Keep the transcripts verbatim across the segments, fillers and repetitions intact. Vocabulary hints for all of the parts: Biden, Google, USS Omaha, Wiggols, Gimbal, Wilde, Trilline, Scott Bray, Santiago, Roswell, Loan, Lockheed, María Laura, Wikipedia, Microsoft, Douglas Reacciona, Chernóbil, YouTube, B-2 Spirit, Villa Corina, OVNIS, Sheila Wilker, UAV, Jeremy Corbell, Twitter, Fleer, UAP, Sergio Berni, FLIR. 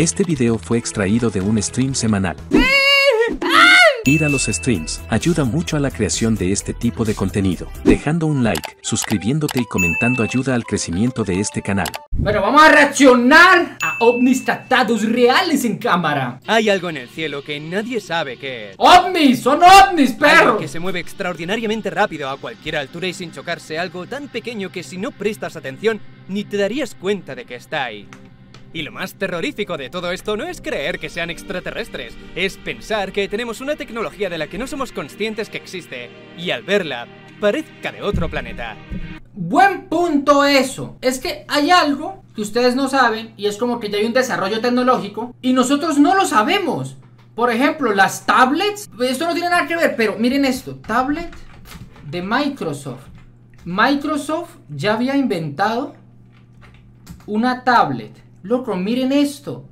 Este video fue extraído de un stream semanal. Ir a los streams ayuda mucho a la creación de este tipo de contenido. Dejando un like, suscribiéndote y comentando ayuda al crecimiento de este canal. Bueno, vamos a reaccionar a ovnis tratados reales en cámara. Hay algo en el cielo que nadie sabe qué es. ¡Ovnis! ¡Son ovnis, perro! Algo que se mueve extraordinariamente rápido a cualquier altura y sin chocarse, algo tan pequeño que si no prestas atención ni te darías cuenta de que está ahí. Y lo más terrorífico de todo esto no es creer que sean extraterrestres, es pensar que tenemos una tecnología de la que no somos conscientes que existe, y al verla, parezca de otro planeta. Buen punto eso. Es que hay algo que ustedes no saben, y es como que ya hay un desarrollo tecnológico, y nosotros no lo sabemos. Por ejemplo, las tablets, esto no tiene nada que ver, pero miren esto, tablet de Microsoft. Microsoft ya había inventado una tablet. Loco, miren esto.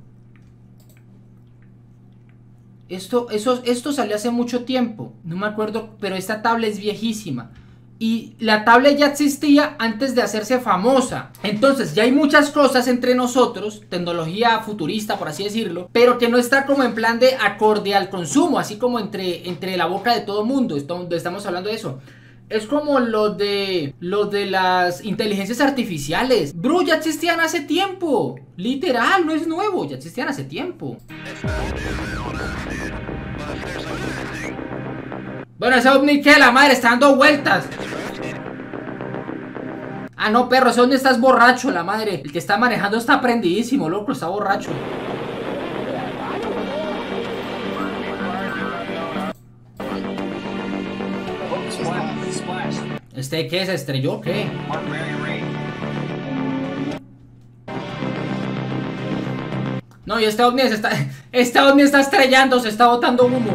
Esto, eso, esto salió hace mucho tiempo. No me acuerdo, pero esta tablet es viejísima. Y la tablet ya existía antes de hacerse famosa. Entonces ya hay muchas cosas entre nosotros, tecnología futurista por así decirlo, pero que no está como en plan de acorde al consumo, así como entre, entre la boca de todo mundo. Estamos hablando de eso. Es como lo de, lo de las inteligencias artificiales. Bro, ya existían hace tiempo. Literal, no es nuevo, ya existían hace tiempo. Bueno, ese ovni que la madre está dando vueltas. Ah, no, perro, ese ovni estás borracho, la madre. El que está manejando está prendidísimo, loco, está borracho. ¿Este qué? ¿Se estrelló o qué? No, y este ovni se está... Este ovni está estrellando, se está botando humo.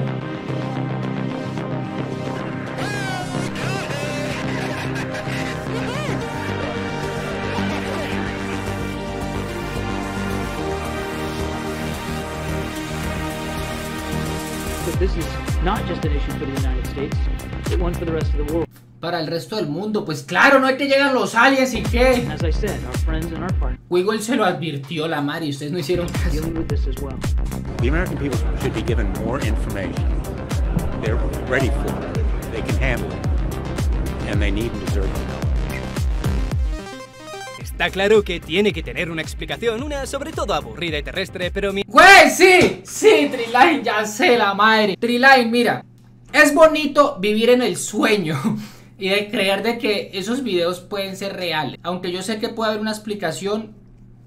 But this is not just an issue for the United States, it's one for the rest of the world. Para el resto del mundo, pues claro, no hay que llegar los aliens y qué. Wiggols se lo advirtió la Mari, ustedes no hicieron caso. The American people should be given more information. They're ready for it. They can handle it. And they need and deserve it. Está claro que tiene que tener una explicación, una sobre todo aburrida y terrestre, pero mi... ¡Güey, sí! Sí, Triline, ya sé la madre. Triline, mira, es bonito vivir en el sueño y de creer de que esos videos pueden ser reales, aunque yo sé que puede haber una explicación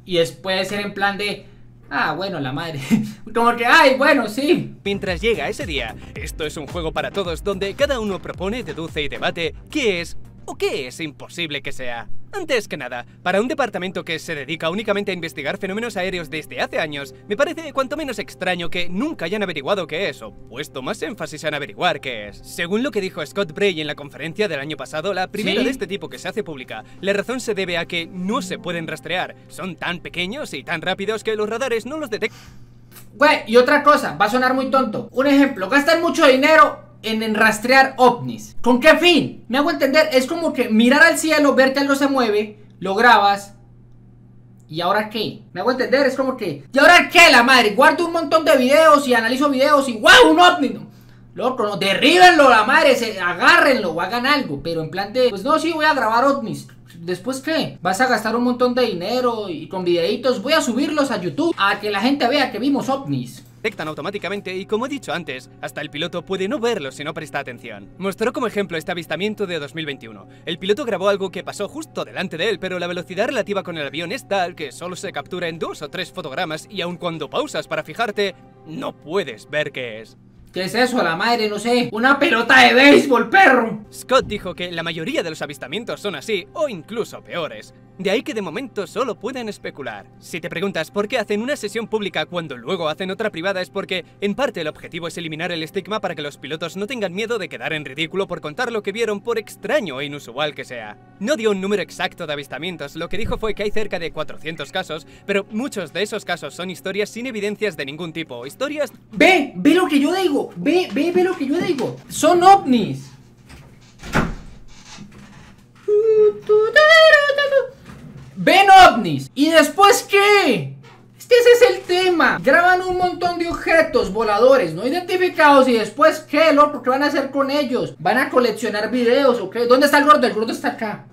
y es, puede ser en plan de ah, bueno, la madre, como que ay, bueno, sí. Mientras llega ese día, esto es un juego para todos donde cada uno propone, deduce y debate qué es o qué es imposible que sea. Antes que nada, para un departamento que se dedica únicamente a investigar fenómenos aéreos desde hace años, me parece cuanto menos extraño que nunca hayan averiguado qué es, o puesto más énfasis en averiguar qué es. Según lo que dijo Scott Bray en la conferencia del año pasado, la primera ¿sí? de este tipo que se hace pública, la razón se debe a que no se pueden rastrear, son tan pequeños y tan rápidos que los radares no los detectan. Güey, y otra cosa, va a sonar muy tonto. Un ejemplo, gastan mucho dinero En, en rastrear ovnis. ¿Con qué fin? Me hago entender, es como que mirar al cielo, ver que algo se mueve, lo grabas, ¿y ahora qué? Me hago entender, es como que ¿y ahora qué? La madre, guardo un montón de videos y analizo videos y ¡wow! Un ovni, no. Loco, no, derríbenlo, la madre, se, agárrenlo o hagan algo, pero en plan de pues no, sí, voy a grabar ovnis. ¿Después qué? Vas a gastar un montón de dinero y con videitos, voy a subirlos a YouTube a que la gente vea que vimos ovnis. Detectan automáticamente y, como he dicho antes, hasta el piloto puede no verlo si no presta atención. Mostró como ejemplo este avistamiento de dos mil veintiuno. El piloto grabó algo que pasó justo delante de él, pero la velocidad relativa con el avión es tal que solo se captura en dos o tres fotogramas y aun cuando pausas para fijarte, no puedes ver qué es. ¿Qué es eso? La madre, no sé. ¡Una pelota de béisbol, perro! Scott dijo que la mayoría de los avistamientos son así, o incluso peores. De ahí que de momento solo pueden especular. Si te preguntas por qué hacen una sesión pública cuando luego hacen otra privada, es porque, en parte, el objetivo es eliminar el estigma para que los pilotos no tengan miedo de quedar en ridículo por contar lo que vieron, por extraño e inusual que sea. No dio un número exacto de avistamientos, lo que dijo fue que hay cerca de cuatrocientos casos, pero muchos de esos casos son historias sin evidencias de ningún tipo, historias... ¡Ve! ¡Ve lo que yo digo! Ve, ve, ve lo que yo digo. Son ovnis. Ven ovnis. ¿Y después qué? que ese es el tema. Graban un montón de objetos voladores no identificados y después, ¿qué, Lord? ¿Por qué van a hacer con ellos? ¿Van a coleccionar videos o qué? ¿Dónde está el gordo? El gordo está acá.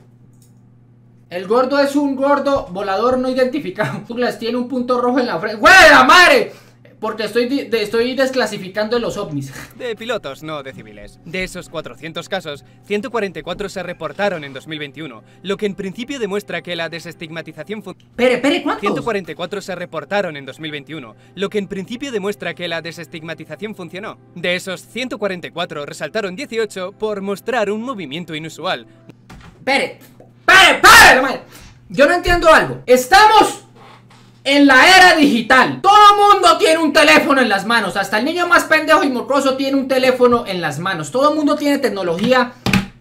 El gordo es un gordo volador no identificado. Douglas tiene un punto rojo en la frente. ¡Güera madre! Porque estoy, de, estoy desclasificando los ovnis. De pilotos, no de civiles. De esos cuatrocientos casos, ciento cuarenta y cuatro se reportaron en dos mil veintiuno, lo que en principio demuestra que la desestigmatización... Pere, pere, ¿cuántos? ciento cuarenta y cuatro se reportaron en dos mil veintiuno, lo que en principio demuestra que la desestigmatización funcionó. De esos ciento cuarenta y cuatro resaltaron dieciocho por mostrar un movimiento inusual. Pere, pere, pere, yo no entiendo algo. Estamos... en la era digital, todo mundo tiene un teléfono en las manos, hasta el niño más pendejo y morcoso tiene un teléfono en las manos. Todo el mundo tiene tecnología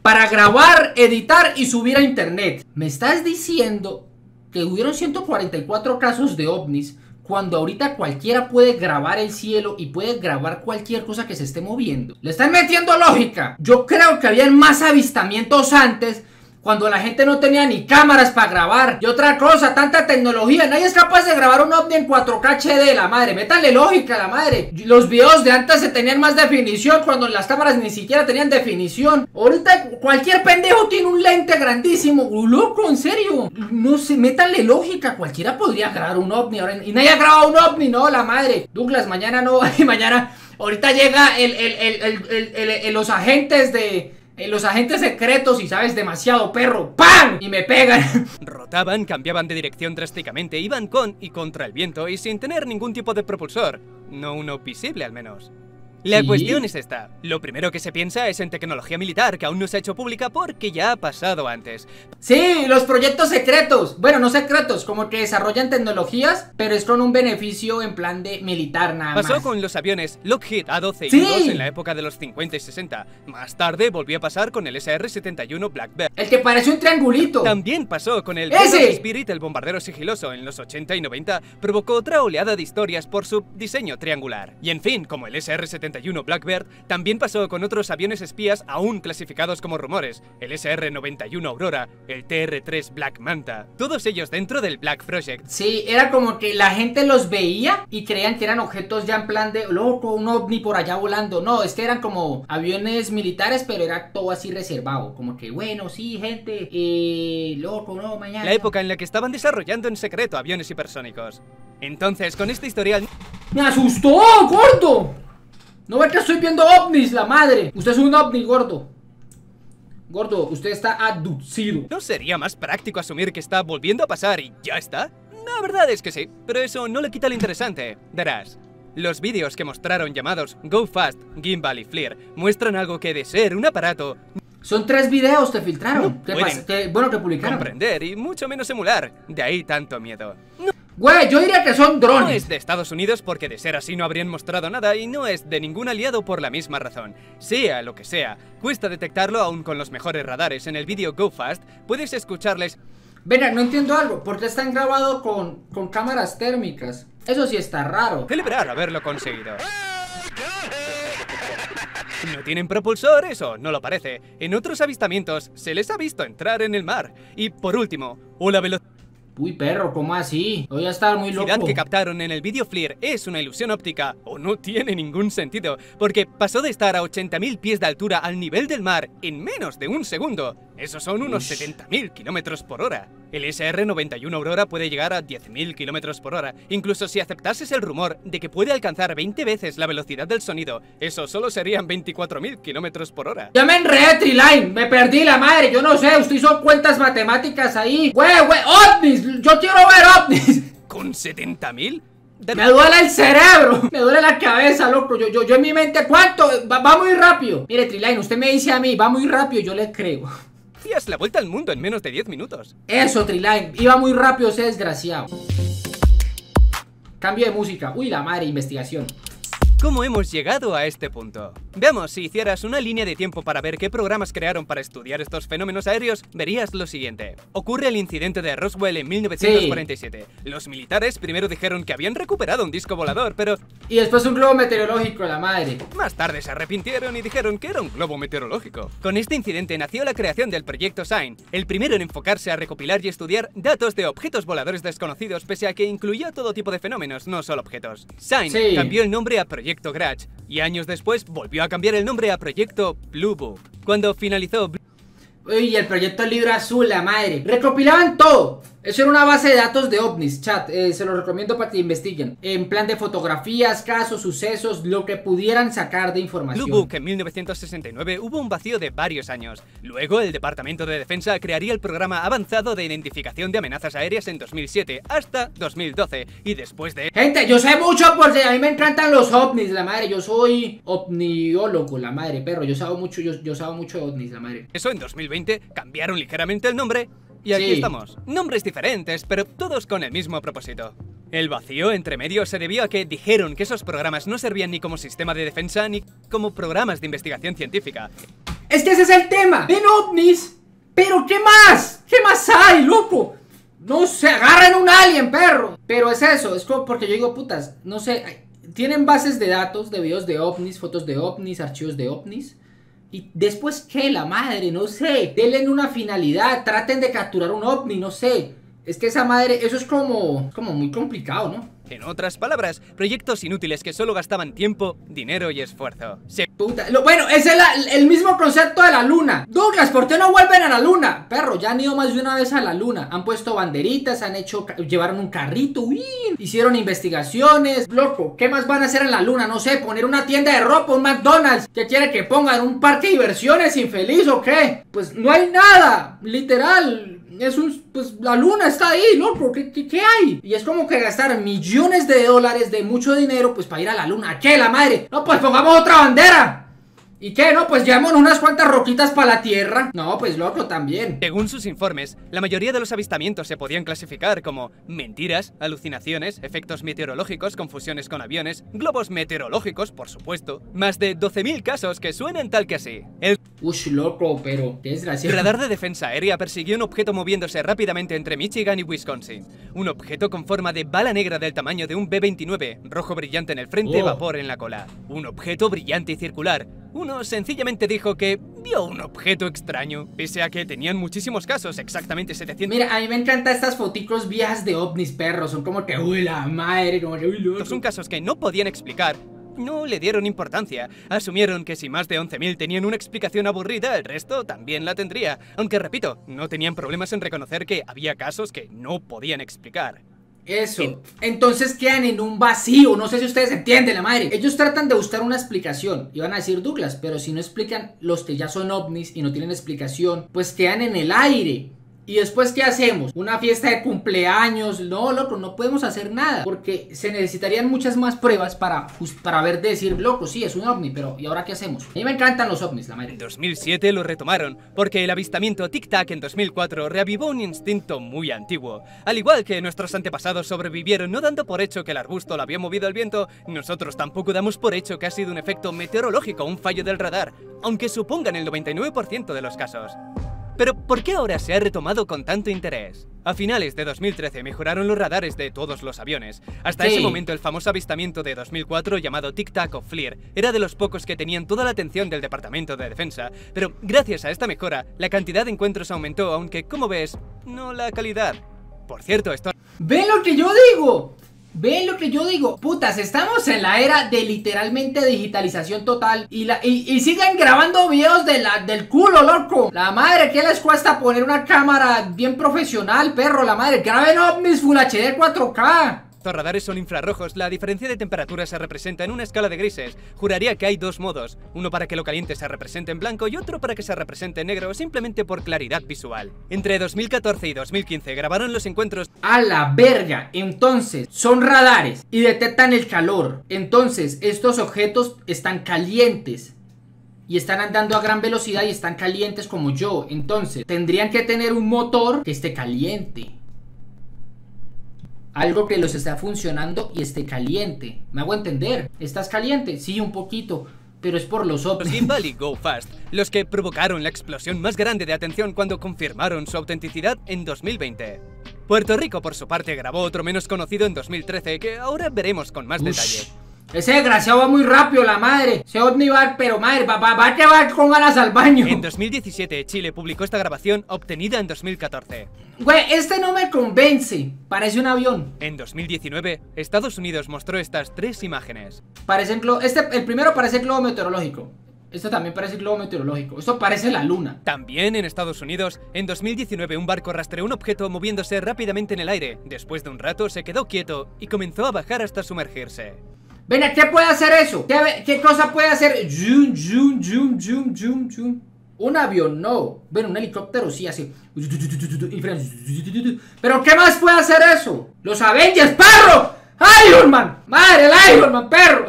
para grabar, editar y subir a internet. ¿Me estás diciendo que hubieron ciento cuarenta y cuatro casos de ovnis cuando ahorita cualquiera puede grabar el cielo y puede grabar cualquier cosa que se esté moviendo? Le están metiendo lógica. Yo creo que había más avistamientos antes, cuando la gente no tenía ni cámaras para grabar. Y otra cosa, tanta tecnología. Nadie es capaz de grabar un ovni en cuatro K H D, la madre. Métanle lógica, la madre. Los videos de antes se tenían más definición, cuando las cámaras ni siquiera tenían definición. Ahorita cualquier pendejo tiene un lente grandísimo. Loco, en serio. No sé, métanle lógica. Cualquiera podría grabar un ovni ahora. Y nadie ha grabado un ovni, no, la madre. Douglas, mañana no. Mañana. Ahorita llega el, el, el, el, el, el, el, los agentes de... los agentes secretos y sabes demasiado, perro. ¡Pam! Y me pegan. Rotaban, cambiaban de dirección drásticamente, iban con y contra el viento y sin tener ningún tipo de propulsor. No uno visible al menos. La ¿Sí? cuestión es esta. Lo primero que se piensa es en tecnología militar, que aún no se ha hecho pública porque ya ha pasado antes. Sí, los proyectos secretos. Bueno, no secretos, como que desarrollan tecnologías, pero es con un beneficio en plan de militar nada más. Pasó con los aviones Lockheed A doce y sí. A dos en la época de los cincuenta y sesenta. Más tarde volvió a pasar con el S R setenta y uno Blackbird, el que parece un triangulito. También pasó con el B dos Spirit, el bombardero sigiloso, en los ochenta y noventa. Provocó otra oleada de historias por su diseño triangular. Y en fin, como el S R setenta y uno Blackbird, también pasó con otros aviones espías aún clasificados como rumores, el S R noventa y uno Aurora, el T R tres Black Manta, todos ellos dentro del Black Project. Sí, era como que la gente los veía y creían que eran objetos ya en plan de, loco, un ovni por allá volando. No, es que eran como aviones militares, pero era todo así reservado, como que, bueno, sí, gente, eh, loco, no, mañana. La época en la que estaban desarrollando en secreto aviones hipersónicos. Entonces, con este historial... ¡Me asustó, gordo! No ve que estoy viendo ovnis, la madre. Usted es un ovni, gordo. Gordo, usted está abducido. ¿No sería más práctico asumir que está volviendo a pasar y ya está? La verdad es que sí, pero eso no le quita lo interesante. Verás, los vídeos que mostraron llamados Go Fast, Gimbal y Fleer muestran algo que de ser un aparato... Son tres videos, te filtraron. No ¿Qué pasa? ¿Qué, bueno, que publicaron? Comprender y mucho menos emular. De ahí tanto miedo. No. Güey, yo diría que son drones. No es de Estados Unidos porque de ser así no habrían mostrado nada, y no es de ningún aliado por la misma razón. Sea lo que sea, cuesta detectarlo aún con los mejores radares. En el vídeo Go Fast puedes escucharles. Venga, no entiendo algo. ¿Por qué están grabados con, con cámaras térmicas? Eso sí está raro. Celebrar haberlo conseguido. No tienen propulsor, eso no lo parece. En otros avistamientos se les ha visto entrar en el mar. Y por último, una velocidad... Uy, perro, ¿cómo así? Voy a estar muy loco. La velocidad que captaron en el vídeo Fleer es una ilusión óptica o no tiene ningún sentido, porque pasó de estar a ochenta mil pies de altura al nivel del mar en menos de un segundo. Esos son unos setenta mil kilómetros por hora. El S R noventa y uno Aurora puede llegar a diez mil kilómetros por hora. Incluso si aceptases el rumor de que puede alcanzar veinte veces la velocidad del sonido, eso solo serían veinticuatro mil kilómetros por hora. Ya me enredé, Triline. Me perdí, la madre. Yo no sé. Usted hizo cuentas matemáticas ahí. Güey, güey. ¡Ovnis! Yo quiero ver ovnis. ¿Con setenta mil? De... Me duele el cerebro, me duele la cabeza, loco. Yo, yo, yo en mi mente, ¿cuánto? Va, va muy rápido. Mire, Triline, usted me dice a mí, va muy rápido, yo le creo. Hacías la vuelta al mundo en menos de diez minutos. Eso, Triline, iba muy rápido ese desgraciado. Cambio de música. Uy, la madre, investigación. ¿Cómo hemos llegado a este punto? Veamos, si hicieras una línea de tiempo para ver qué programas crearon para estudiar estos fenómenos aéreos, verías lo siguiente. Ocurre el incidente de Roswell en mil novecientos cuarenta y siete. Sí. Los militares primero dijeron que habían recuperado un disco volador, pero... y después un globo meteorológico, la madre. Más tarde se arrepintieron y dijeron que era un globo meteorológico. Con este incidente nació la creación del proyecto SIGN, el primero en enfocarse a recopilar y estudiar datos de objetos voladores desconocidos, pese a que incluyó todo tipo de fenómenos, no solo objetos. SIGN sí. cambió el nombre a Proyecto Grudge, y años después volvió a cambiar el nombre a Proyecto Blue Book. Cuando finalizó... uy, el proyecto Libro Azul, la madre. Recopilaban todo. Eso era una base de datos de ovnis, chat. Eh, se lo recomiendo para que investiguen. En plan de fotografías, casos, sucesos, lo que pudieran sacar de información. Blue Book en mil novecientos sesenta y nueve hubo un vacío de varios años. Luego el Departamento de Defensa crearía el Programa Avanzado de Identificación de Amenazas Aéreas en dos mil siete hasta dos mil doce. Y después de... gente, yo sé mucho porque a mí me encantan los ovnis, la madre. Yo soy ovniólogo, la madre, perro. Yo sabo mucho, yo, yo sabo mucho de ovnis, la madre. Eso en dos mil veinte. Cambiaron ligeramente el nombre y aquí sí. estamos. Nombres diferentes, pero todos con el mismo propósito. El vacío entre medio se debió a que dijeron que esos programas no servían ni como sistema de defensa ni como programas de investigación científica. Es que ese es el tema. Ven ovnis, pero ¿qué más? ¿Qué más hay, loco? No se agarran un alien, perro. Pero es eso, es como porque yo digo, putas, no sé. Tienen bases de datos, de videos de ovnis, fotos de ovnis, archivos de ovnis. Y después, ¿qué? La madre, no sé. Denle una finalidad, traten de capturar un ovni, no sé. Es que esa madre, eso es como, como muy complicado, ¿no? En otras palabras, proyectos inútiles que solo gastaban tiempo, dinero y esfuerzo. Se... puta, lo, bueno, ese es la, el mismo concepto de la luna. Douglas, ¿por qué no vuelven a la luna? Perro, ya han ido más de una vez a la luna. Han puesto banderitas, han hecho, llevaron un carrito, uy, hicieron investigaciones. Loco, ¿qué más van a hacer en la luna? No sé, poner una tienda de ropa, un McDonald's. ¿Qué quiere que pongan? ¿Un parque de diversiones infeliz o qué? Pues no hay nada, literal. Es un, pues la luna está ahí, ¿no? ¿Qué, qué, qué hay? Y es como que gastar millones de dólares de mucho dinero, pues para ir a la luna. ¿Qué, la madre? No, pues pongamos otra bandera. ¿Y qué? No, pues llevamos unas cuantas roquitas para la Tierra. No, pues loco, también. Según sus informes, la mayoría de los avistamientos se podían clasificar como mentiras, alucinaciones, efectos meteorológicos, confusiones con aviones, globos meteorológicos, por supuesto. Más de doce mil casos que suenan tal que así. El... ush, loco, pero qué desgraciado. Radar de defensa aérea persiguió un objeto moviéndose rápidamente entre Michigan y Wisconsin. Un objeto con forma de bala negra del tamaño de un B veintinueve, rojo brillante en el frente, oh. vapor en la cola. Un objeto brillante y circular. Uno sencillamente dijo que vio un objeto extraño, pese a que tenían muchísimos casos, exactamente setecientos. Mira, a mí me encantan estas foticos viejas de ovnis, perros, son como que, uy, la madre, como que, uy, loco. Son casos que no podían explicar. No le dieron importancia. Asumieron que si más de once mil tenían una explicación aburrida, el resto también la tendría. Aunque, repito, no tenían problemas en reconocer que había casos que no podían explicar. Eso, entonces quedan en un vacío. No sé si ustedes entienden, la madre. Ellos tratan de buscar una explicación y van a decir, Douglas, pero si no explican los que ya son ovnis y no tienen explicación, pues quedan en el aire. Y después, ¿qué hacemos? ¿Una fiesta de cumpleaños? No, loco, no podemos hacer nada, porque se necesitarían muchas más pruebas para, para ver, decir, loco, sí, es un ovni, pero ¿y ahora qué hacemos? A mí me encantan los ovnis, la madre. En dos mil siete lo retomaron, porque el avistamiento Tic Tac en dos mil cuatro reavivó un instinto muy antiguo. Al igual que nuestros antepasados sobrevivieron no dando por hecho que el arbusto lo había movido el viento, nosotros tampoco damos por hecho que ha sido un efecto meteorológico o un fallo del radar, aunque supongan el noventa y nueve por ciento de los casos. Pero, ¿por qué ahora se ha retomado con tanto interés? A finales de dos mil trece mejoraron los radares de todos los aviones. Hasta sí. ese momento el famoso avistamiento de dos mil cuatro llamado Tic Tac o FLIR era de los pocos que tenían toda la atención del Departamento de Defensa. Pero gracias a esta mejora, la cantidad de encuentros aumentó, aunque, como ves, no la calidad. Por cierto, esto... ¡Ve lo que yo digo! Ven lo que yo digo, putas, estamos en la era de literalmente digitalización total. Y, la, y, y siguen grabando videos de la, del culo, loco. La madre, ¿qué les cuesta poner una cámara bien profesional, perro? La madre, graben ovnis Full H D cuatro K. Estos radares son infrarrojos, la diferencia de temperatura se representa en una escala de grises. Juraría que hay dos modos, uno para que lo caliente se represente en blanco y otro para que se represente en negro, simplemente por claridad visual. Entre dos mil catorce y dos mil quince grabaron los encuentros... ¡A la verga! Entonces, son radares y detectan el calor. Entonces, estos objetos están calientes. Y están andando a gran velocidad y están calientes como yo. Entonces, tendrían que tener un motor que esté caliente. Algo que los está funcionando y esté caliente. ¿Me hago entender? ¿Estás caliente? Sí, un poquito. pero es por los ovnis. Los Gimbal y Go Fast, los que provocaron la explosión más grande de atención cuando confirmaron su autenticidad en dos mil veinte. Puerto Rico, por su parte, grabó otro menos conocido en dos mil trece, que ahora veremos con más Ush. detalle. Ese desgraciado va muy rápido, la madre. Se ovni va, pero madre, papá, va a llevar con ganas al baño. En dos mil diecisiete, Chile publicó esta grabación obtenida en dos mil catorce. Güey, este no me convence. Parece un avión. En dos mil diecinueve, Estados Unidos mostró estas tres imágenes. Parecen globo. Este, el primero parece globo meteorológico. Esto también parece globo meteorológico. Esto parece la luna. También en Estados Unidos, en dos mil diecinueve un barco rastreó un objeto moviéndose rápidamente en el aire. Después de un rato se quedó quieto y comenzó a bajar hasta sumergirse. Venga, ¿qué puede hacer eso? ¿Qué, qué cosa puede hacer? Zoom, zoom, zoom, zoom, zoom, zoom. Un avión, no. Bueno, un helicóptero, sí, así. Pero ¿qué más puede hacer eso? ¡Los Avengers, perro! ¡Iron Man! ¡Madre, el Iron Man, perro!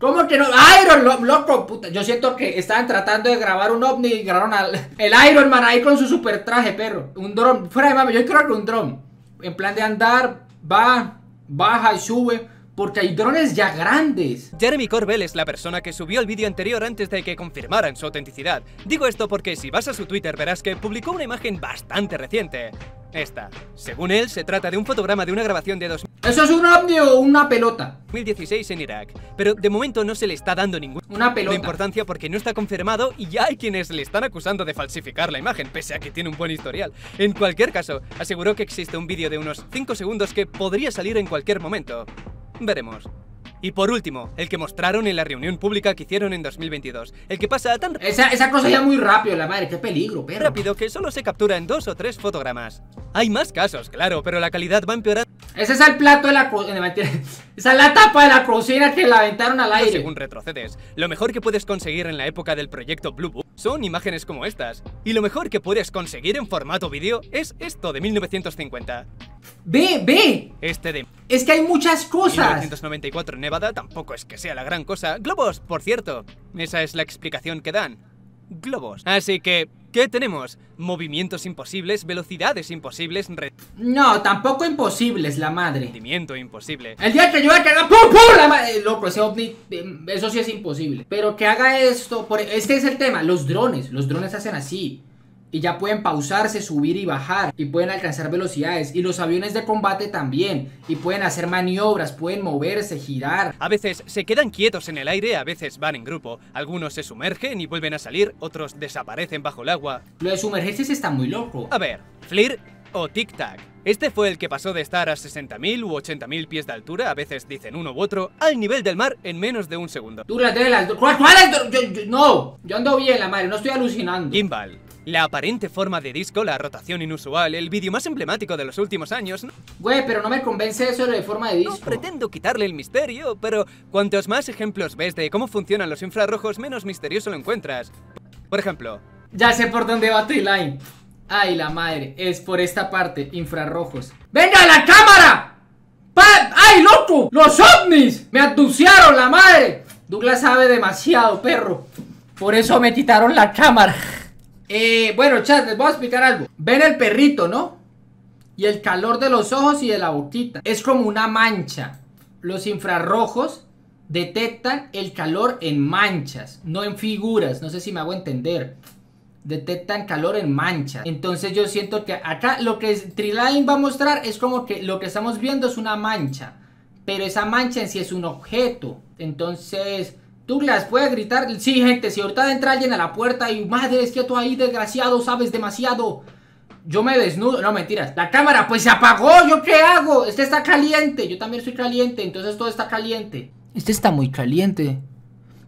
¿Cómo que no? ¡Iron Man, loco, puta! Yo siento que estaban tratando de grabar un ovni y grabaron al el Iron Man ahí con su super traje, perro. Un dron, fuera de mami, yo creo que un dron. En plan de andar, va, baja y sube. Porque hay drones ya grandes. Jeremy Corbell es la persona que subió el vídeo anterior antes de que confirmaran su autenticidad. Digo esto porque si vas a su Twitter verás que publicó una imagen bastante reciente. Esta. Según él, se trata de un fotograma de una grabación de dos mil... ¿Eso es un ovni o una pelota? dos mil dieciséis en Irak. Pero de momento no se le está dando ninguna una pelota. importancia porque no está confirmado y ya hay quienes le están acusando de falsificar la imagen, pese a que tiene un buen historial. En cualquier caso, aseguró que existe un vídeo de unos cinco segundos que podría salir en cualquier momento. Veremos. Y por último, el que mostraron en la reunión pública que hicieron en dos mil veintidós. El que pasa tan esa, esa cosa ya muy rápido, la madre, qué peligro, perro. Rápido que solo se captura en dos o tres fotogramas. Hay más casos, claro, pero la calidad va empeorando. Ese es el plato de la cocina. Esa es la tapa de la cocina que la aventaron al aire. Según retrocedes, lo mejor que puedes conseguir en la época del proyecto Blue Book son imágenes como estas. Y lo mejor que puedes conseguir en formato vídeo es esto de mil novecientos cincuenta. Ve, ve. Este de... Es que hay muchas cosas. mil novecientos noventa y cuatro en Nevada tampoco es que sea la gran cosa. Globos, por cierto. Esa es la explicación que dan. Globos. Así que, ¿qué tenemos? Movimientos imposibles, velocidades imposibles... Re... No, tampoco imposibles, la madre. Movimiento imposible. El día que yo voy a cagar... ¡Pum, pum! La madre... Loco, ese ovni... Eso sí es imposible. Pero que haga esto... Por... Este es el tema. Los drones. Los drones hacen así. Y ya pueden pausarse, subir y bajar. Y pueden alcanzar velocidades. Y los aviones de combate también. Y pueden hacer maniobras, pueden moverse, girar. A veces se quedan quietos en el aire, a veces van en grupo. Algunos se sumergen y vuelven a salir, otros desaparecen bajo el agua. Lo de sumergirse está muy loco. A ver, FLIR o Tic Tac. Este fue el que pasó de estar a sesenta mil u ochenta mil pies de altura, a veces dicen uno u otro, al nivel del mar en menos de un segundo. Tú las de las... ¿Cuál es? Yo, yo, no, yo ando bien, la madre, no estoy alucinando. Gimbal. La aparente forma de disco, la rotación inusual, el vídeo más emblemático de los últimos años... Güey, pero no me convence eso de forma de disco. No pretendo quitarle el misterio, pero cuantos más ejemplos ves de cómo funcionan los infrarrojos, menos misterioso lo encuentras. Por ejemplo... Ya sé por dónde va Treeline. Ay, la madre, es por esta parte, infrarrojos. ¡Venga la cámara! ¡Pa! ¡Ay, loco! ¡Los ovnis! ¡Me abducieron, la madre! Douglas sabe demasiado, perro. Por eso me quitaron la cámara. Eh, bueno, chat, les voy a explicar algo. Ven el perrito, ¿no? Y el calor de los ojos y de la boquita. Es como una mancha. Los infrarrojos detectan el calor en manchas, no en figuras. No sé si me hago entender. Detectan calor en manchas. Entonces yo siento que acá lo que Treeline va a mostrar es como que lo que estamos viendo es una mancha. Pero esa mancha en sí es un objeto. Entonces... Douglas, ¿puedes gritar? Sí, gente, si ahorita entra alguien a la puerta y madre, es que tú ahí, desgraciado, sabes demasiado. Yo me desnudo, no, mentiras. La cámara, pues se apagó, ¿yo qué hago? Este está caliente, yo también soy caliente, entonces todo está caliente. Este está muy caliente.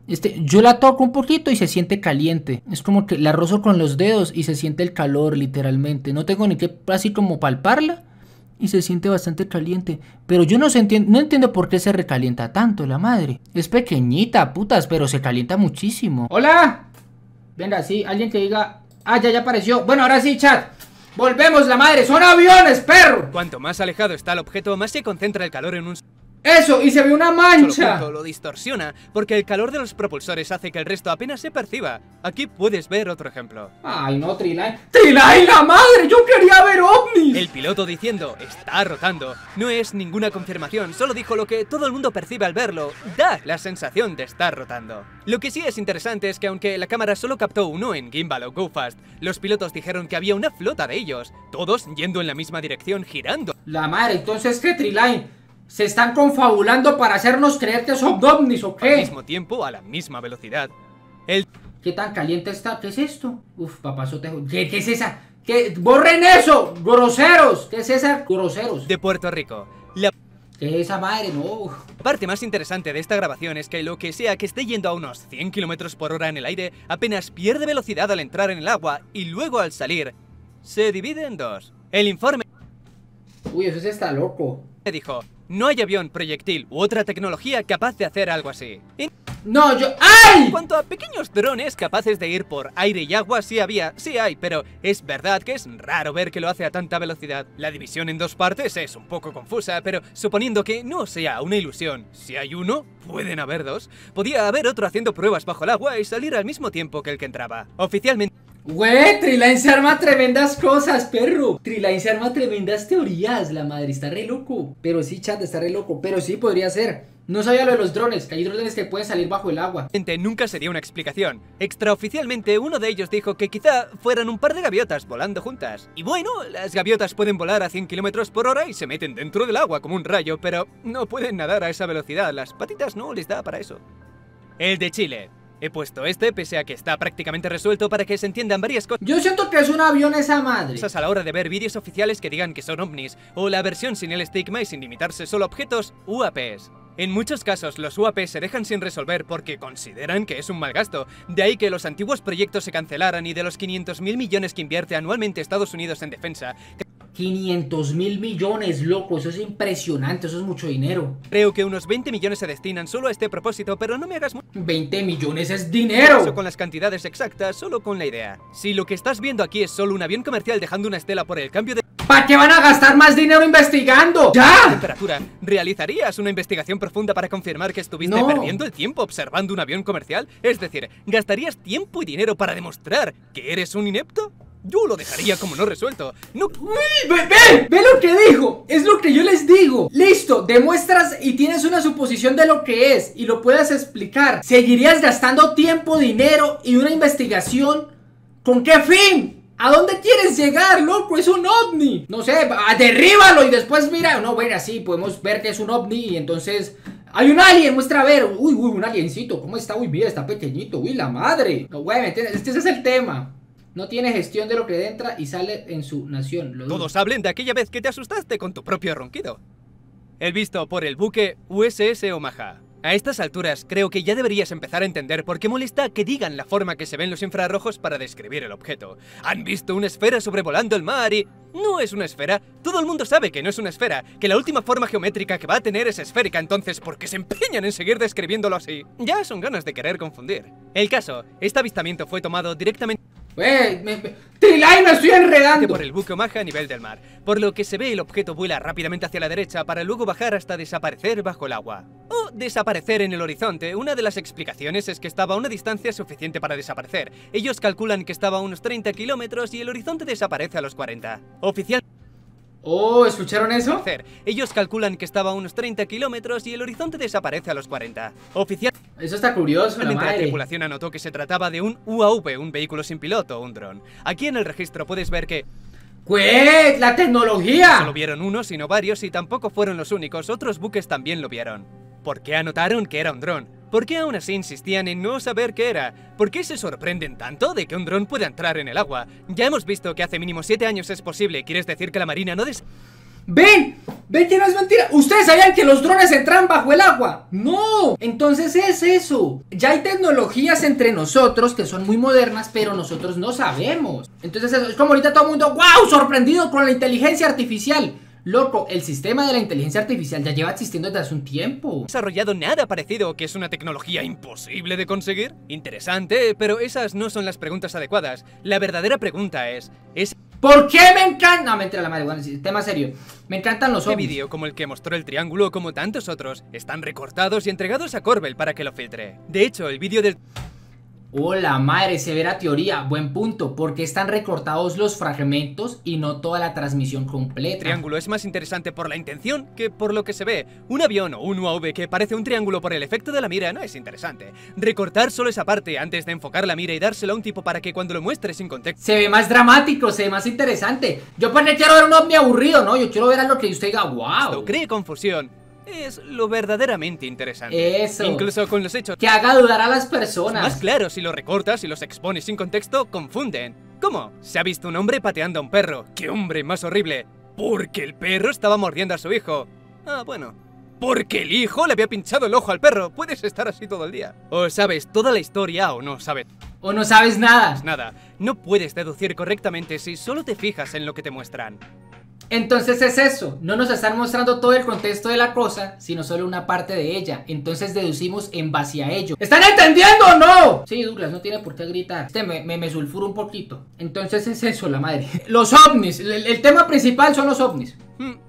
Este, yo la toco un poquito y se siente caliente. Es como que la rozo con los dedos y se siente el calor, literalmente. No tengo ni que así como palparla y se siente bastante caliente. Pero yo no, se entiendo, no entiendo por qué se recalienta tanto la madre. Es pequeñita, putas, pero se calienta muchísimo. ¡Hola! Venga, sí, alguien que diga... Ah, ya, ya apareció. Bueno, ahora sí, chat. ¡Volvemos, la madre! ¡Son aviones, perro! Cuanto más alejado está el objeto, más se concentra el calor en un... Eso, y se ve una mancha. Solo lo distorsiona porque el calor de los propulsores hace que el resto apenas se perciba. Aquí puedes ver otro ejemplo. Ay, no, Trilay. ¡Trilay, la madre! ¡Yo quería ver ovnis! El piloto diciendo, está rotando. No es ninguna confirmación, solo dijo lo que todo el mundo percibe al verlo. Da la sensación de estar rotando. Lo que sí es interesante es que aunque la cámara solo captó uno en gimbal o GoFast, los pilotos dijeron que había una flota de ellos, todos yendo en la misma dirección, girando. La madre, entonces, ¿qué, Trilay? ¿Se están confabulando para hacernos creer que son ovnis o qué? Al mismo tiempo, a la misma velocidad. El... ¿Qué tan caliente está? ¿Qué es esto? Uf, papazote. ¿Qué, qué es esa? ¿Qué? ¡Borren eso! ¡Groseros! ¿Qué es esa? Groseros. De Puerto Rico. La... ¿Qué es esa madre? No. La parte más interesante de esta grabación es que lo que sea que esté yendo a unos cien kilómetros por hora en el aire, apenas pierde velocidad al entrar en el agua y luego al salir. Se divide en dos. El informe... Uy, eso sí está loco. Dijo... No hay avión, proyectil u otra tecnología capaz de hacer algo así. Y... No, yo... ¡Ay! En cuanto a pequeños drones capaces de ir por aire y agua, sí había, sí hay, pero es verdad que es raro ver que lo hace a tanta velocidad. La división en dos partes es un poco confusa, pero suponiendo que no sea una ilusión, si hay uno, pueden haber dos. Podía haber otro haciendo pruebas bajo el agua y salir al mismo tiempo que el que entraba. Oficialmente... Güey, Trilay se arma tremendas cosas, perro. Trilay se arma tremendas teorías, la madre, está re loco. Pero sí, chat, está re loco, pero sí podría ser. No sabía lo de los drones, que hay drones que pueden salir bajo el agua. Nunca sería una explicación. Extraoficialmente, uno de ellos dijo que quizá fueran un par de gaviotas volando juntas. Y bueno, las gaviotas pueden volar a cien kilómetros por hora y se meten dentro del agua como un rayo, pero no pueden nadar a esa velocidad, las patitas no les da para eso. El de Chile. He puesto este, pese a que está prácticamente resuelto, para que se entiendan varias cosas. Yo siento que es un avión esa madre. A la hora de ver vídeos oficiales que digan que son ovnis, o la versión sin el estigma y sin limitarse solo a objetos U A Ps. En muchos casos, los U A P se dejan sin resolver porque consideran que es un mal gasto. De ahí que los antiguos proyectos se cancelaran y de los quinientos mil millones que invierte anualmente Estados Unidos en defensa... quinientos mil millones, loco, eso es impresionante, eso es mucho dinero. Creo que unos veinte millones se destinan solo a este propósito, pero no me hagas... veinte millones es dinero. Eso con las cantidades exactas, solo con la idea. Si lo que estás viendo aquí es solo un avión comercial dejando una estela por el cambio de... ¿Para qué van a gastar más dinero investigando? ¡Ya! Temperatura. ¿Realizarías una investigación profunda para confirmar que estuviste no. perdiendo el tiempo observando un avión comercial? Es decir, ¿gastarías tiempo y dinero para demostrar que eres un inepto? Yo lo dejaría como no resuelto. No... Uy, ve, ve, ve lo que dijo. Es lo que yo les digo. Listo, demuestras y tienes una suposición de lo que es y lo puedas explicar. ¿Seguirías gastando tiempo, dinero y una investigación? ¿Con qué fin? ¿A dónde quieres llegar, loco? Es un ovni. No sé, derríbalo y después mira. No, bueno, así podemos ver que es un ovni y entonces... ¡Hay un alien! ¡Muestra a ver! Uy, uy, un aliencito. ¿Cómo está? Uy, mira, está pequeñito. Uy, la madre. No, güey, este es el tema. No tiene gestión de lo que entra y sale en su nación. Lo Todos hablen de aquella vez que te asustaste con tu propio ronquido. El visto por el buque U S S Omaha. A estas alturas creo que ya deberías empezar a entender por qué molesta que digan la forma que se ven los infrarrojos para describir el objeto. Han visto una esfera sobrevolando el mar y... No es una esfera. Todo el mundo sabe que no es una esfera, que la última forma geométrica que va a tener es esférica, entonces ¿por qué se empeñan en seguir describiéndolo así? Ya son ganas de querer confundir. El caso, este avistamiento fue tomado directamente... Eh, me, me, Trilay, me estoy enredando. Por el buque Omaha a nivel del mar, por lo que se ve el objeto vuela rápidamente hacia la derecha para luego bajar hasta desaparecer bajo el agua o desaparecer en el horizonte. Una de las explicaciones es que estaba a una distancia suficiente para desaparecer. Ellos calculan que estaba a unos treinta kilómetros y el horizonte desaparece a los cuarenta. Oficial. Oh, ¿escucharon eso? Ellos calculan que estaba a unos treinta kilómetros y el horizonte desaparece a los cuarenta. Oficial. Eso está curioso, la madre. La tripulación anotó que se trataba de un U A V, un vehículo sin piloto o un dron. Aquí en el registro puedes ver que... ¡Pues la tecnología! No solo vieron uno, sino varios, y tampoco fueron los únicos. Otros buques también lo vieron. ¿Por qué anotaron que era un dron? ¿Por qué aún así insistían en no saber qué era? ¿Por qué se sorprenden tanto de que un dron pueda entrar en el agua? Ya hemos visto que hace mínimo siete años es posible. ¿Quieres decir que la marina no des... ¡Ven! ¡Ven que no es mentira! ¡Ustedes sabían que los drones entran bajo el agua! ¡No! Entonces es eso. Ya hay tecnologías entre nosotros que son muy modernas, pero nosotros no sabemos. Entonces eso, es como ahorita todo el mundo, ¡wow!, sorprendido con la inteligencia artificial. Loco, el sistema de la inteligencia artificial ya lleva existiendo desde hace un tiempo. Desarrollado nada parecido, que es una tecnología imposible de conseguir. Interesante, pero esas no son las preguntas adecuadas. La verdadera pregunta es... ¿Es ¿Por qué me encanta? No, mentira, la madre, bueno, tema serio. Me encantan los ovnis. Este vídeo, como el que mostró el triángulo, como tantos otros, están recortados y entregados a Corbell para que lo filtre. De hecho, el vídeo del... Hola, madre, severa teoría, buen punto. Porque están recortados los fragmentos y no toda la transmisión completa. El triángulo es más interesante por la intención que por lo que se ve. Un avión o un U A V que parece un triángulo por el efecto de la mira no es interesante. Recortar solo esa parte antes de enfocar la mira y dárselo a un tipo para que cuando lo muestre sin contexto se ve más dramático, se ve más interesante. Yo pues le quiero ver un ovni aburrido, ¿no? Yo quiero ver algo que usted diga, wow. Esto cree confusión. Es lo verdaderamente interesante. Eso. Incluso con los hechos. Que haga dudar a las personas. Más claro, si los recortas y los expones sin contexto, confunden. ¿Cómo? Se ha visto un hombre pateando a un perro. ¡Qué hombre más horrible! Porque el perro estaba mordiendo a su hijo. Ah, bueno. Porque el hijo le había pinchado el ojo al perro. Puedes estar así todo el día. O sabes toda la historia o no sabes. O no sabes nada. Nada. No puedes deducir correctamente si solo te fijas en lo que te muestran. Entonces es eso, no nos están mostrando todo el contexto de la cosa, sino solo una parte de ella. Entonces deducimos en base a ello. ¿Están entendiendo o no? Sí, Douglas, no tiene por qué gritar. Este me, me, me sulfura un poquito. Entonces es eso, la madre. Los ovnis, el, el tema principal son los ovnis.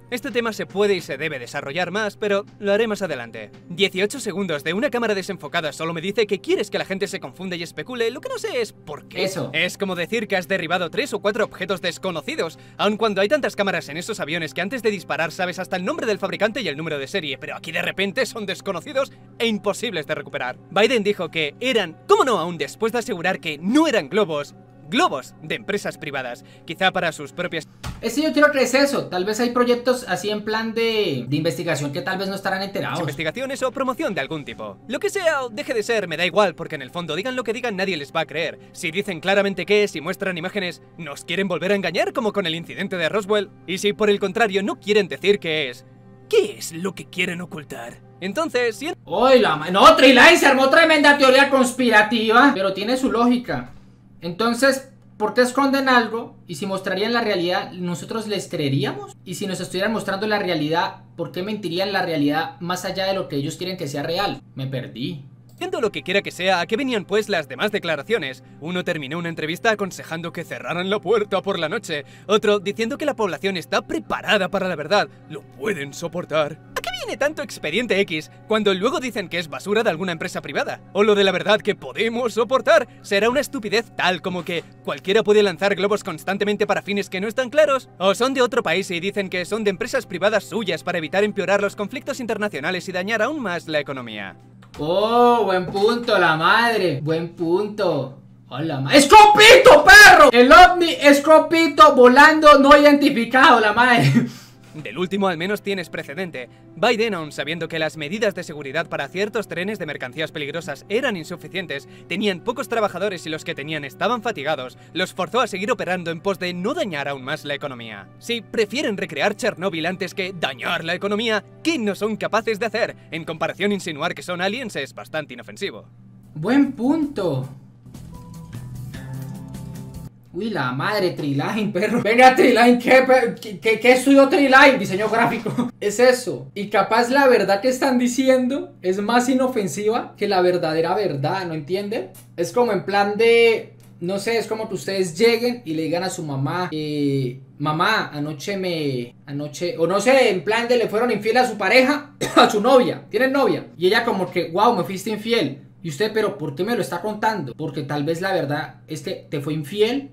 Este tema se puede y se debe desarrollar más, pero lo haré más adelante. dieciocho segundos de una cámara desenfocada solo me dice que quieres que la gente se confunda y especule. Lo que no sé es por qué. Eso. Es como decir que has derribado tres o cuatro objetos desconocidos. Aun cuando hay tantas cámaras en esos aviones que antes de disparar sabes hasta el nombre del fabricante y el número de serie, pero aquí de repente son desconocidos e imposibles de recuperar. Biden dijo que eran, ¿cómo no? Aún después de asegurar que no eran globos. Globos de empresas privadas, quizá para sus propias... Ese yo creo que es eso, tal vez hay proyectos así en plan de, de investigación que tal vez no estarán enterados. Investigaciones o promoción de algún tipo. Lo que sea o deje de ser, me da igual, porque en el fondo digan lo que digan nadie les va a creer. Si dicen claramente qué es y muestran imágenes, ¿nos quieren volver a engañar como con el incidente de Roswell? Y si por el contrario no quieren decir qué es, ¿qué es lo que quieren ocultar? Entonces, si... ¡Ay, la ma... No, Trilay se armó tremenda teoría conspirativa, pero tiene su lógica. Entonces, ¿por qué esconden algo? Y si mostrarían la realidad, ¿nosotros les creeríamos? Y si nos estuvieran mostrando la realidad, ¿por qué mentirían la realidad más allá de lo que ellos quieren que sea real? Me perdí. Siendo lo que quiera que sea, ¿a qué venían pues las demás declaraciones? Uno terminó una entrevista aconsejando que cerraran la puerta por la noche. Otro diciendo que la población está preparada para la verdad. Lo pueden soportar. ¿A qué viene tanto expediente X cuando luego dicen que es basura de alguna empresa privada? O lo de la verdad que podemos soportar será una estupidez tal como que cualquiera puede lanzar globos constantemente para fines que no están claros. O son de otro país y dicen que son de empresas privadas suyas para evitar empeorar los conflictos internacionales y dañar aún más la economía. Oh, buen punto, la madre. Buen punto. Hola, madre. ¡Escopito, perro! El ovni escopito volando no identificado, la madre. Del último al menos tienes precedente. Biden, aun sabiendo que las medidas de seguridad para ciertos trenes de mercancías peligrosas eran insuficientes, tenían pocos trabajadores y los que tenían estaban fatigados, los forzó a seguir operando en pos de no dañar aún más la economía. Si prefieren recrear Chernóbil antes que dañar la economía, ¿qué no son capaces de hacer? En comparación, insinuar que son aliens es bastante inofensivo. Buen punto. Uy, la madre, Trilay, perro. Venga, Trilay, ¿qué, qué, qué, qué estudió Trilay? Diseño gráfico. Es eso. Y capaz la verdad que están diciendo es más inofensiva que la verdadera verdad, ¿no entiende? Es como en plan de... No sé, es como que ustedes lleguen y le digan a su mamá eh, mamá, anoche me... Anoche... O no sé, en plan de le fueron infiel a su pareja, a su novia. Tienen novia. Y ella como que, wow, me fuiste infiel. Y usted, pero ¿por qué me lo está contando? Porque tal vez la verdad es que te fue infiel...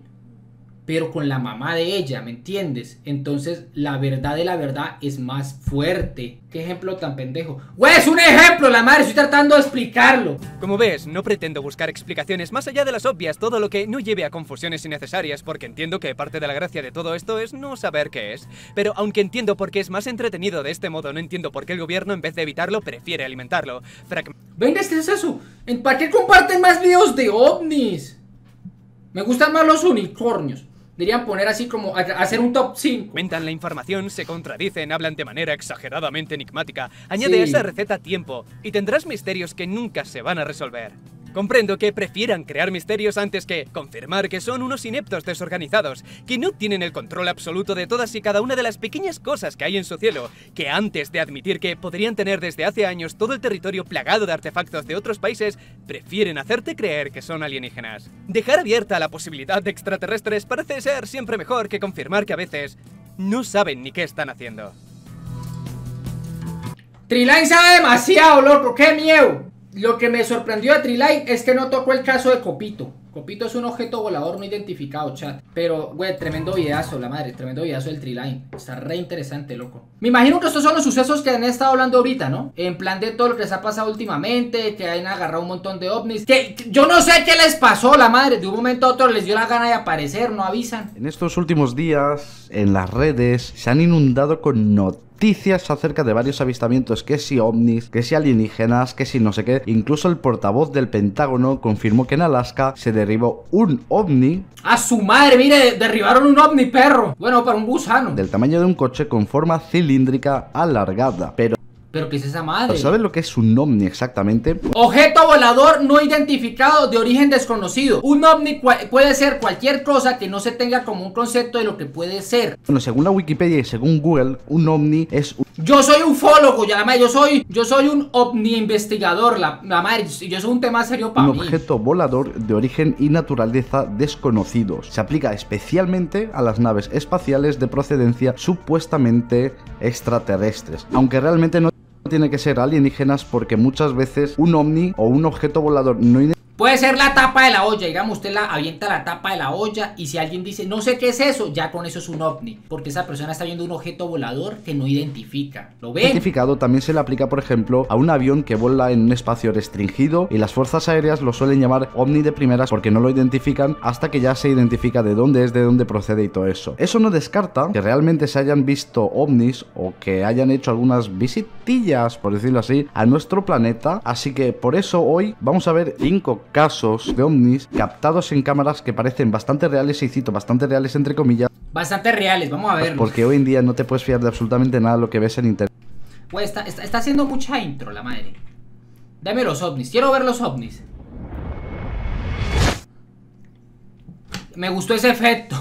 pero con la mamá de ella, ¿me entiendes? Entonces, la verdad de la verdad es más fuerte. ¿Qué ejemplo tan pendejo? ¡Güey, es un ejemplo, la madre! Estoy tratando de explicarlo. Como ves, no pretendo buscar explicaciones más allá de las obvias, todo lo que no lleve a confusiones innecesarias, porque entiendo que parte de la gracia de todo esto es no saber qué es. Pero aunque entiendo por qué es más entretenido de este modo, no entiendo por qué el gobierno, en vez de evitarlo, prefiere alimentarlo. Fragm- Venga, este es eso. ¿Para qué comparten más videos de ovnis? Me gustan más los unicornios. Deberían poner así como, hacer un top cinco. Cuentan la información, se contradicen, hablan de manera exageradamente enigmática. Añade sí. Esa receta a tiempo y tendrás misterios que nunca se van a resolver. Comprendo que prefieran crear misterios antes que confirmar que son unos ineptos desorganizados, que no tienen el control absoluto de todas y cada una de las pequeñas cosas que hay en su cielo, que antes de admitir que podrían tener desde hace años todo el territorio plagado de artefactos de otros países, prefieren hacerte creer que son alienígenas. Dejar abierta la posibilidad de extraterrestres parece ser siempre mejor que confirmar que a veces no saben ni qué están haciendo. Treeline sabe demasiado, loco, qué miedo. Lo que me sorprendió de Treeline es que no tocó el caso de Copito. Copito es un objeto volador no identificado, chat. Pero, güey, tremendo videazo, la madre, tremendo videazo del Treeline. Está re interesante, loco. Me imagino que estos son los sucesos que han estado hablando ahorita, ¿no? En plan de todo lo que les ha pasado últimamente, que han agarrado un montón de ovnis. Que, que yo no sé qué les pasó, la madre. De un momento a otro les dio la gana de aparecer, no avisan. En estos últimos días, en las redes, se han inundado con noticias. Noticias acerca de varios avistamientos, que si ovnis, que si alienígenas, que si no sé qué. Incluso el portavoz del Pentágono confirmó que en Alaska se derribó un ovni. ¡A su madre! Mire, derribaron un ovni, perro. Bueno, para un gusano. Del tamaño de un coche con forma cilíndrica alargada. Pero... ¿Pero qué es esa madre? ¿Sabes lo que es un ovni exactamente? Objeto volador no identificado de origen desconocido. Un ovni puede ser cualquier cosa que no se tenga como un concepto de lo que puede ser. Bueno, según la Wikipedia y según Google, un ovni es un... Yo soy ufólogo, ya la madre, yo soy, yo soy un ovni investigador, la, la madre, yo soy un tema serio para mí. Un objeto volador de origen y naturaleza desconocidos. Se aplica especialmente a las naves espaciales de procedencia supuestamente extraterrestres, aunque realmente no... tiene que ser alienígenas, porque muchas veces un ovni o un objeto volador no identificado puede ser la tapa de la olla. Digamos, usted la avienta la tapa de la olla y si alguien dice no sé qué es eso, ya con eso es un ovni, porque esa persona está viendo un objeto volador que no identifica. ¿Lo ven? Identificado también se le aplica, por ejemplo, a un avión que vuela en un espacio restringido, y las fuerzas aéreas lo suelen llamar ovni de primeras porque no lo identifican hasta que ya se identifica de dónde es, de dónde procede y todo eso. Eso no descarta que realmente se hayan visto ovnis o que hayan hecho algunas visitillas, por decirlo así, a nuestro planeta. Así que por eso hoy vamos a ver cinco casos de ovnis captados en cámaras que parecen bastante reales, y cito bastante reales entre comillas. Bastante reales, vamos a ver. Porque hoy en día no te puedes fiar de absolutamente nada de lo que ves en internet. Pues está, está, está haciendo mucha intro, la madre. Dame los ovnis, quiero ver los ovnis. Me gustó ese efecto.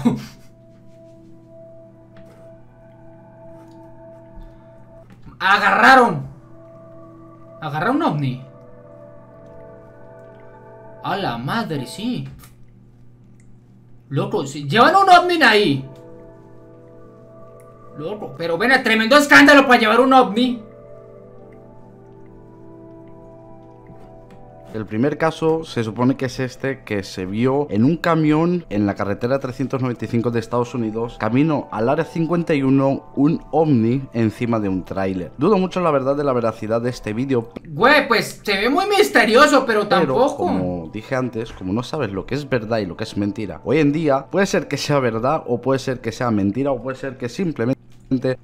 Agarraron. Agarraron un ovni. A la madre, sí. Loco, sí. Llevan un ovni ahí. Loco, pero ven, tremendo escándalo para llevar un ovni. El primer caso se supone que es este, que se vio en un camión en la carretera trescientos noventa y cinco de Estados Unidos, camino al área cincuenta y uno, un ovni encima de un tráiler. Dudo mucho la verdad de la veracidad de este vídeo. Güey, pues se ve muy misterioso, pero, pero tampoco... como dije antes, como no sabes lo que es verdad y lo que es mentira, hoy en día puede ser que sea verdad o puede ser que sea mentira o puede ser que simplemente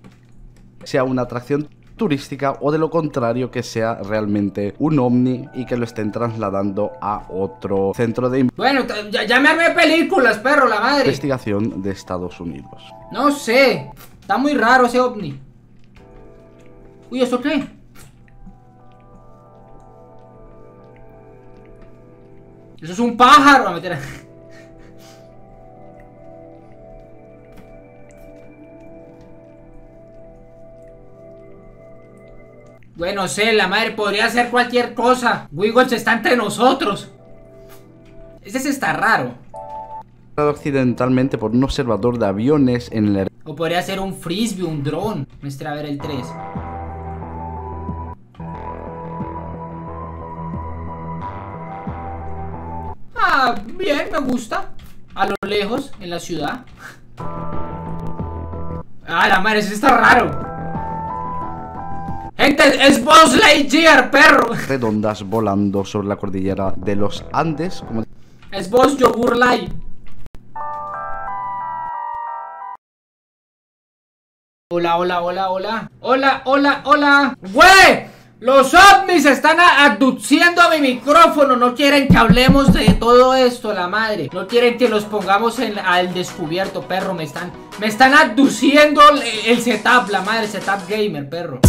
sea una atracción turística, o de lo contrario que sea realmente un ovni y que lo estén trasladando a otro centro de... Bueno, ya, ya me armé películas, perro, la madre. Investigación de Estados Unidos. No sé, está muy raro ese ovni. Uy, ¿eso qué? Eso es un pájaro, a meter... Bueno, sé, la madre, podría ser cualquier cosa. Wiggols está entre nosotros. Este está raro. Accidentalmente por un observador de aviones en el... O podría ser un frisbee, un dron. Muestra a ver el tres. Ah, bien, me gusta. A lo lejos, en la ciudad. Ah, la madre, este está raro. Gente, es Buzz Lightyear, perro. Redondas volando sobre la cordillera de los Andes. Como... Es Buzz Yogur Light. Hola, hola, hola, hola. Hola, hola, hola. ¡Güey! Los ovnis están abduciendo a mi micrófono. No quieren que hablemos de todo esto, la madre. No quieren que los pongamos en, al descubierto, perro. Me están, me están abduciendo el, el setup, la madre. Setup gamer, perro.